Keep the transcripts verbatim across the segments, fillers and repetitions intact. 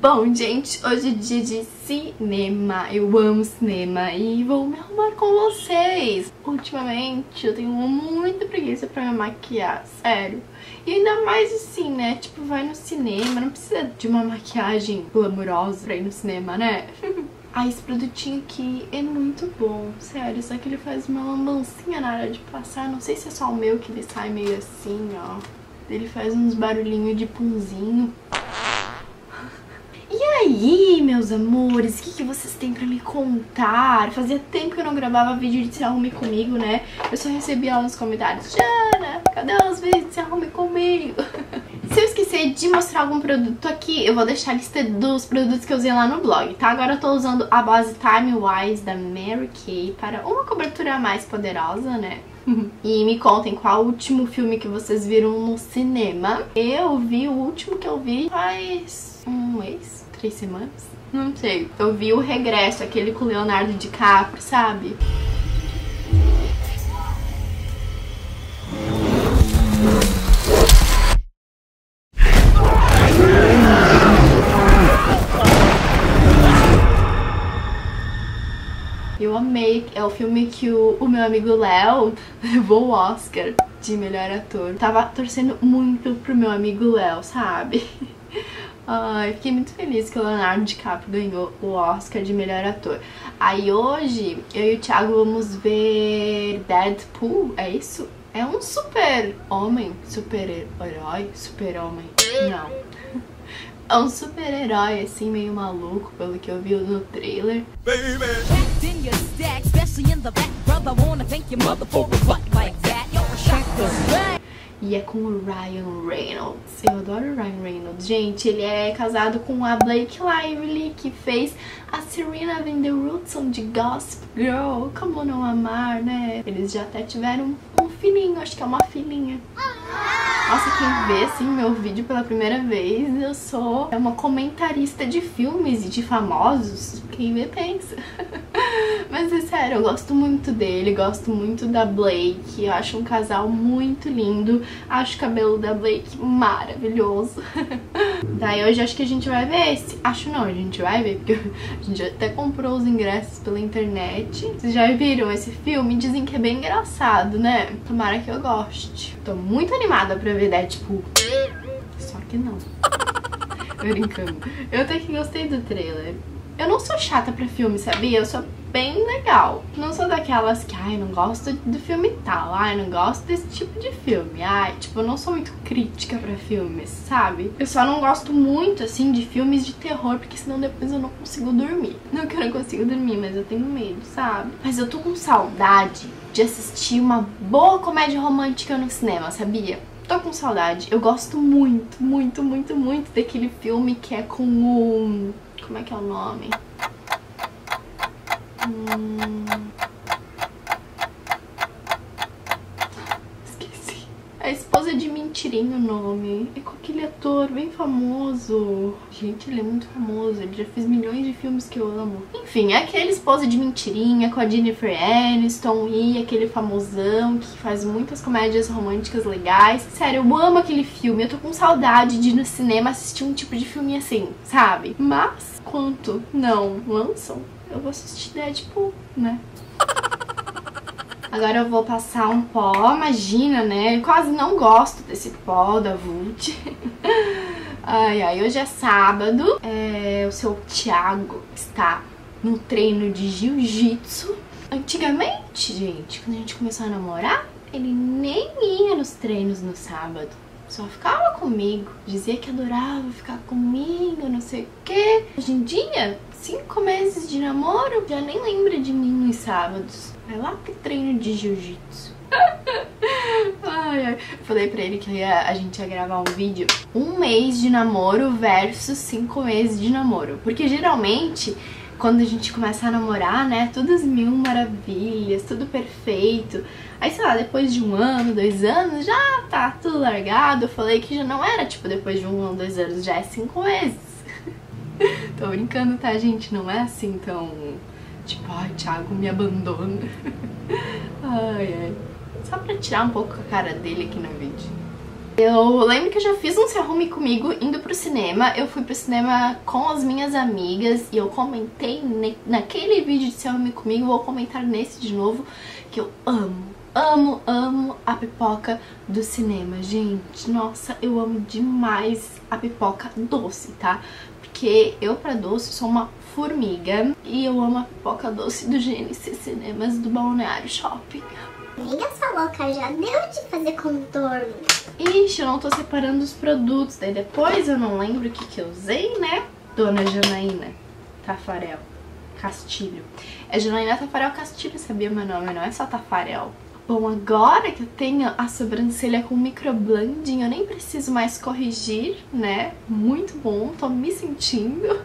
Bom, gente, hoje é dia de cinema. Eu amo cinema e vou me arrumar com vocês. Ultimamente eu tenho muita preguiça pra me maquiar, sério. E ainda mais assim, né? Tipo, vai no cinema, não precisa de uma maquiagem glamourosa pra ir no cinema, né? Ah, esse produtinho aqui é muito bom, sério, só que ele faz uma lambancinha na hora de passar. Não sei se é só o meu que ele sai meio assim, ó. Ele faz uns barulhinhos de punzinho. E aí, meus amores, o que, que vocês têm pra me contar? Fazia tempo que eu não gravava vídeo de Se Arrume Comigo, né? Eu só recebia lá nos comentários: Jana, cadê os vídeos de Se Arrume Comigo? Se eu esquecer de mostrar algum produto aqui, eu vou deixar a lista dos produtos que eu usei lá no blog, tá? Agora eu tô usando a base Time Wise da Mary Kay para uma cobertura mais poderosa, né? E me contem qual o último filme que vocês viram no cinema. Eu vi o último que eu vi faz um mês, três semanas, não sei. Eu vi O Regresso, aquele com o Leonardo DiCaprio, sabe? Eu amei, é o filme que o, o meu amigo Léo levou o Oscar de melhor ator. Tava torcendo muito pro meu amigo Léo, sabe? Ai, fiquei muito feliz que o Leonardo DiCaprio ganhou o Oscar de melhor ator. Aí hoje, eu e o Thiago vamos ver Deadpool, é isso? É um super homem, super herói, super homem, não. É um super-herói, assim, meio maluco, pelo que eu vi no trailer. E é com o Ryan Reynolds. Eu adoro o Ryan Reynolds. Gente, ele é casado com a Blake Lively, que fez a Serena Van der Woodson de Gossip Girl. Como não amar, né? Eles já até tiveram um filhinho, acho que é uma filhinha. Nossa, quem vê, assim, meu vídeo pela primeira vez, eu sou uma comentarista de filmes e de famosos. Quem vê, pensa. Mas é sério, eu gosto muito dele, gosto muito da Blake. Eu acho um casal muito lindo. Acho o cabelo da Blake maravilhoso. Daí hoje acho que a gente vai ver esse. Acho não, a gente vai ver, porque a gente até comprou os ingressos pela internet. Vocês já viram esse filme? Dizem que é bem engraçado, né? Tomara que eu goste. Tô muito animada pra ver Deadpool. Só que não. Tô brincando. Eu até que gostei do trailer. Eu não sou chata pra filme, sabia? Eu sou bem legal. Não sou daquelas que, ai, não gosto do filme tal, ai, não gosto desse tipo de filme, ai, tipo, eu não sou muito crítica pra filmes, sabe? Eu só não gosto muito, assim, de filmes de terror, porque senão depois eu não consigo dormir. Não que eu não consigo dormir, mas eu tenho medo, sabe? Mas eu tô com saudade de assistir uma boa comédia romântica no cinema, sabia? Tô com saudade. Eu gosto muito, muito, muito, muito daquele filme que é com o... Como é que é o nome? Hum... Esqueci. A Esposa de Mentirinho, o nome. É com aquele ator bem famoso. Gente, ele é muito famoso. Ele já fez milhões de filmes que eu amo. Enfim, é aquele Esposa de Mentirinha com a Jennifer Aniston e aquele famosão que faz muitas comédias românticas legais. Sério, eu amo aquele filme. Eu tô com saudade de ir no cinema assistir um tipo de filme assim, sabe? Mas... Quanto não lançam, eu vou assistir Deadpool, né? Agora eu vou passar um pó, imagina, né? Eu quase não gosto desse pó da Vult. Ai, ai, hoje é sábado. É, o seu Thiago está no treino de jiu-jitsu. Antigamente, gente, quando a gente começou a namorar, ele nem ia nos treinos no sábado. Só ficava comigo, dizia que adorava ficar comigo, não sei o que. Hoje em dia, cinco meses de namoro, já nem lembra de mim nos sábados. Vai lá pro treino de jiu-jitsu. Ai, ai. Falei pra ele que ia, a gente ia gravar um vídeo. Um mês de namoro versus cinco meses de namoro. Porque geralmente... Quando a gente começa a namorar, né, todas mil maravilhas, tudo perfeito. Aí, sei lá, depois de um ano, dois anos, já tá tudo largado. Eu falei que já não era, tipo, depois de um ano, dois anos, já é cinco meses. Tô brincando, tá, gente? Não é assim tão, tipo, ai, Thiago me abandona. Ai, ai. Só pra tirar um pouco a cara dele aqui no vídeo. Eu lembro que eu já fiz um Se Arrume Comigo indo pro cinema. Eu fui pro cinema com as minhas amigas e eu comentei naquele vídeo de Se Arrume Comigo, vou comentar nesse de novo, que eu amo, amo, amo a pipoca do cinema, gente. Nossa, eu amo demais a pipoca doce, tá? Porque eu pra doce sou uma formiga e eu amo a pipoca doce do G N C Cinemas do Balneário Shopping. Liga essa louca, já deu de fazer contorno. Ixi, eu não tô separando os produtos. Daí depois eu não lembro o que que eu usei, né? Dona Janaina Taffarel Castilho. É Janaina Taffarel Castilho, sabia meu nome? Não é só Taffarel. Bom, agora que eu tenho a sobrancelha com microblending, eu nem preciso mais corrigir, né? Muito bom, tô me sentindo.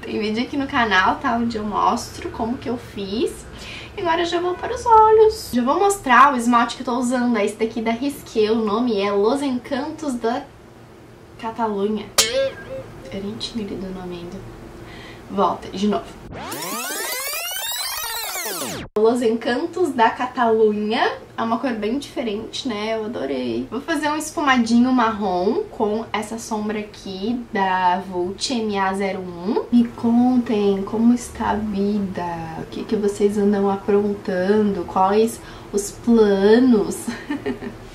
Tem vídeo aqui no canal, tá? Onde eu mostro como que eu fiz. E agora eu já vou para os olhos. Já vou mostrar o esmalte que eu tô usando. É esse daqui da Risqué, o nome é Los Encantos da Catalunha. Eu nem tinha lido o nome ainda. Volta, de novo. Los Encantos da Catalunha. É uma cor bem diferente, né? Eu adorei. Vou fazer um esfumadinho marrom com essa sombra aqui da Vult M A zero um. Me contem como está a vida, o que que vocês andam aprontando, quais os planos.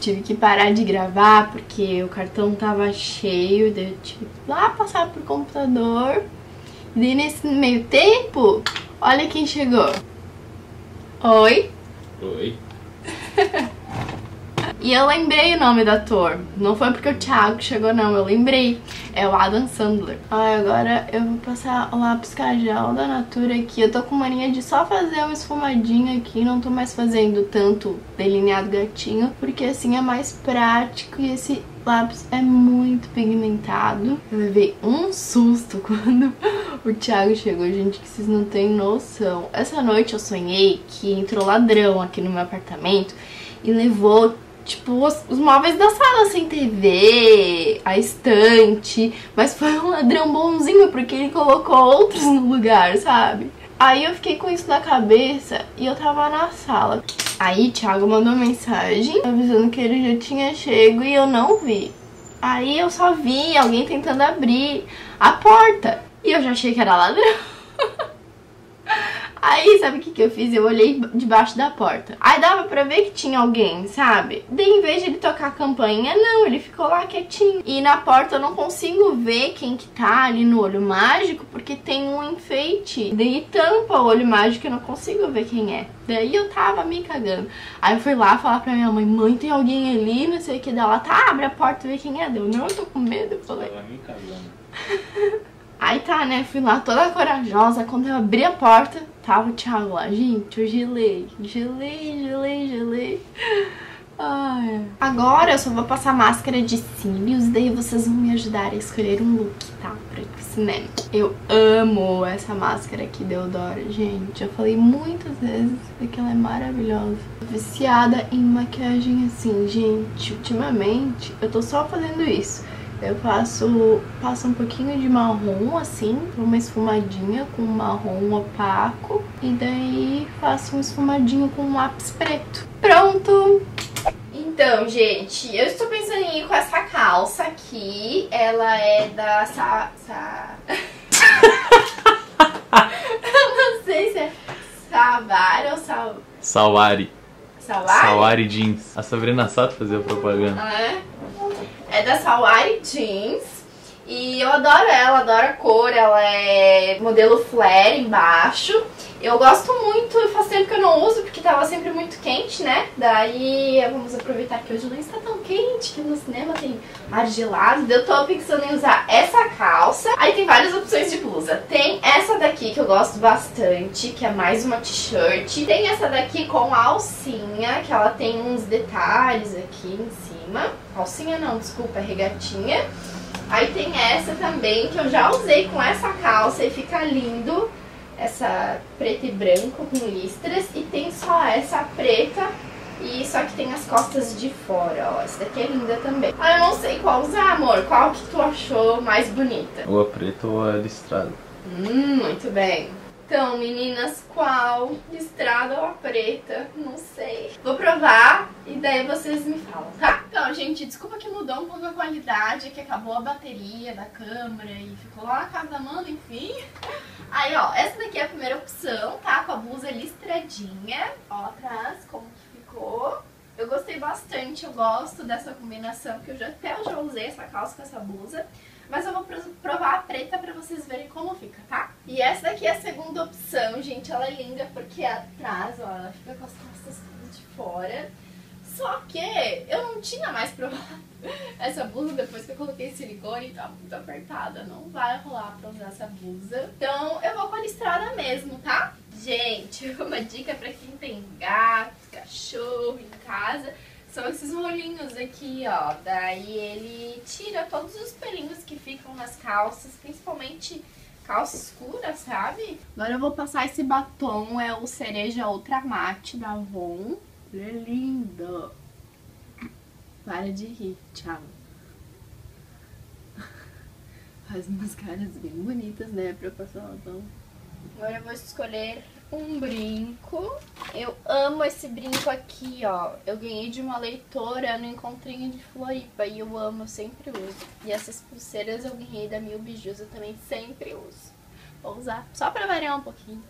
Tive que parar de gravar porque o cartão tava cheio, daí eu tive que ir lá passar pro computador. E daí nesse meio tempo, olha quem chegou. Oi? Oi. E eu lembrei o nome do ator. Não foi porque o Thiago chegou, não. Eu lembrei. É o Adam Sandler. Ai, agora eu vou passar o lápis Cajal da Natura aqui. Eu tô com mania de só fazer um esfumadinho aqui. Não tô mais fazendo tanto delineado gatinho, porque assim é mais prático. E esse lápis é muito pigmentado. Eu levei um susto quando o Thiago chegou, gente, que vocês não têm noção. Essa noite eu sonhei que entrou ladrão aqui no meu apartamento e levou, tipo, os, os móveis da sala, assim, T V, a estante. Mas foi um ladrão bonzinho, porque ele colocou outros no lugar, sabe? Aí eu fiquei com isso na cabeça e eu tava na sala. Aí o Thiago mandou mensagem avisando que ele já tinha chego e eu não vi. Aí eu só vi alguém tentando abrir a porta e eu já achei que era ladrão. Aí sabe o que que eu fiz? Eu olhei debaixo da porta. Aí dava pra ver que tinha alguém, sabe? Daí em vez de ele tocar a campainha, não, ele ficou lá quietinho. E na porta eu não consigo ver quem que tá ali no olho mágico, porque tem um enfeite. Daí tampa o olho mágico e eu não consigo ver quem é. Daí eu tava me cagando. Aí eu fui lá falar pra minha mãe, mãe, tem alguém ali, não sei o que. Daí ela, tá, abre a porta e vê quem é. Deu, não, eu tô com medo. Eu falei, tava me cagando. Aí tá, né, fui lá toda corajosa, quando eu abri a porta, tava o Thiago lá. Gente, eu gelei, gelei, gelei, gelei. Ai. Agora eu só vou passar máscara de cílios, daí vocês vão me ajudar a escolher um look, tá? Pra ir pro cinema. Eu amo essa máscara aqui da Eudora, gente. Eu falei muitas vezes que ela é maravilhosa. Viciada em maquiagem assim, gente. Ultimamente eu tô só fazendo isso. Eu passo, passo um pouquinho de marrom, assim, uma esfumadinha com marrom opaco. E daí faço um esfumadinho com um lápis preto. Pronto! Então, gente, eu estou pensando em ir com essa calça aqui. Ela é da... Sa, sa... eu não sei se é Sawary ou Sal... Sawary. Sawary? Sawary Jeans. A Sabrina Sato fazia propaganda. Ah, é? É da Sawary Jeans e eu adoro ela, adoro a cor, ela é modelo flare embaixo. Eu gosto muito, faz tempo que eu não uso porque tava sempre muito quente, né? Daí vamos aproveitar que hoje não está tão quente, que no cinema tem ar gelado. Eu tô pensando em usar essa calça. Aí tem várias opções de blusa. Tem essa daqui que eu gosto bastante, que é mais uma t-shirt. Tem essa daqui com alcinha, que ela tem uns detalhes aqui em cima. Alcinha não, desculpa, é regatinha. Aí tem essa também que eu já usei com essa calça e fica lindo. Essa preta e branco com listras. E tem só essa preta. E só que tem as costas de fora, ó. Essa daqui é linda também. Ah, eu não sei qual usar, amor. Qual que tu achou mais bonita? Ou a preta ou a listrada. Hum, muito bem. Então, meninas, qual? Listrada ou a preta? Não sei. Vou provar e daí vocês me falam, tá? Então, gente, desculpa que mudou um pouco a qualidade, que acabou a bateria da câmera e ficou lá na casa da Amanda, enfim. Aí, ó, essa daqui é a primeira opção, tá? Com a blusa listradinha. Ó, atrás, como que ficou. Eu gostei bastante, eu gosto dessa combinação, que eu já até eu já usei essa calça com essa blusa. Mas eu vou provar a preta pra vocês verem como fica, tá? E essa daqui é a segunda opção, gente. Ela é linda porque atrás, ó, ela fica com as costas tudo de fora. Só que eu não tinha mais provado essa blusa depois que eu coloquei silicone, tá muito apertada. Não vai rolar pra usar essa blusa. Então eu vou com a listrada mesmo, tá? Gente, uma dica pra quem tem gato, cachorro em casa... São esses rolinhos aqui, ó, daí ele tira todos os pelinhos que ficam nas calças, principalmente calça escura, sabe? Agora eu vou passar esse batom, é o Cereja Ultra Matte da Avon. Ele é lindo! Para de rir, tchau! Faz umas caras bem bonitas, né, pra eu passar o batom. Agora eu vou escolher... um brinco. Eu amo esse brinco aqui, ó. Eu ganhei de uma leitora no encontrinho de Floripa e eu amo, eu sempre uso. E essas pulseiras eu ganhei da Mil Bijus, eu também sempre uso. Vou usar só pra variar um pouquinho.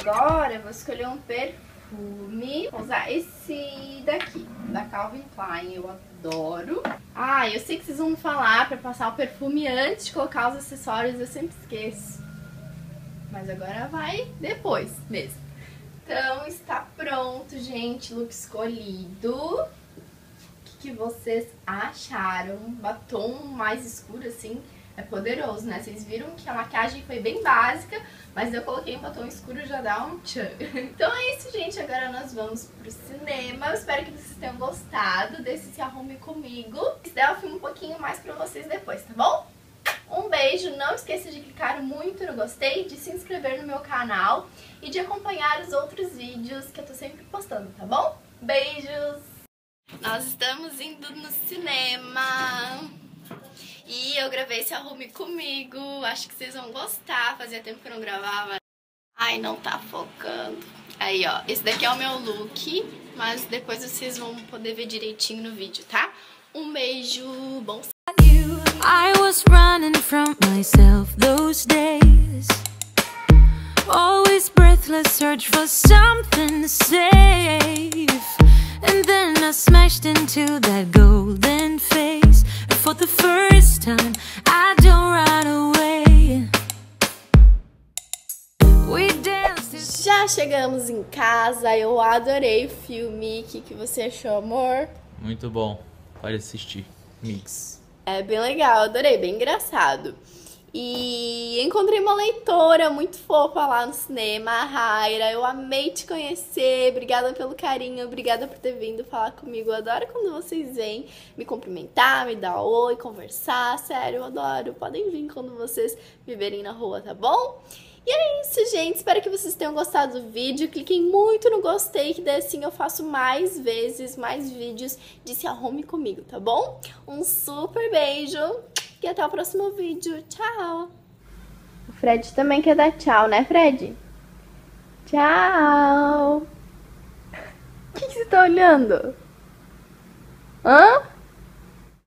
Agora eu vou escolher um perfume. Vou usar esse daqui, da Calvin Klein, eu adoro. Ah, eu sei que vocês vão falar pra passar o perfume antes de colocar os acessórios, eu sempre esqueço. Mas agora vai depois mesmo. Então está pronto, gente, look escolhido. O que, que vocês acharam? Batom mais escuro assim é poderoso, né? Vocês viram que a maquiagem foi bem básica, mas eu coloquei um batom escuro e já dá um tchan. Então é isso, gente. Agora nós vamos pro cinema. Eu espero que vocês tenham gostado desse Se Arrume Comigo. Se der, eu filmo um pouquinho mais pra vocês depois, tá bom? Um beijo. Não esqueça de clicar muito no gostei, de se inscrever no meu canal e de acompanhar os outros vídeos que eu tô sempre postando, tá bom? Beijos! Nós estamos indo no cinema... E eu gravei esse Arrume Comigo, acho que vocês vão gostar, fazia tempo que eu não gravava. Ai, não tá focando. Aí, ó, esse daqui é o meu look, mas depois vocês vão poder ver direitinho no vídeo, tá? Um beijo, bom sábado. I was running from myself those days. Always breathless search for something safe. And then I smashed into that golden face. For the first time, I don't run away. We danced. Já chegamos em casa, eu adorei o filme. O que, que você achou, amor? Muito bom, pode assistir. Mix. É bem legal, adorei, bem engraçado. E encontrei uma leitora muito fofa lá no cinema, a Raira. Eu amei te conhecer, obrigada pelo carinho, obrigada por ter vindo falar comigo. Eu adoro quando vocês vêm me cumprimentar, me dar oi, conversar, sério, eu adoro. Podem vir quando vocês me verem na rua, tá bom? E é isso, gente. Espero que vocês tenham gostado do vídeo. Cliquem muito no gostei, que daí assim eu faço mais vezes, mais vídeos de Se Arrume Comigo, tá bom? Um super beijo! E até o próximo vídeo. Tchau! O Fred também quer dar tchau, né, Fred? Tchau! O que, que você tá olhando? Hã?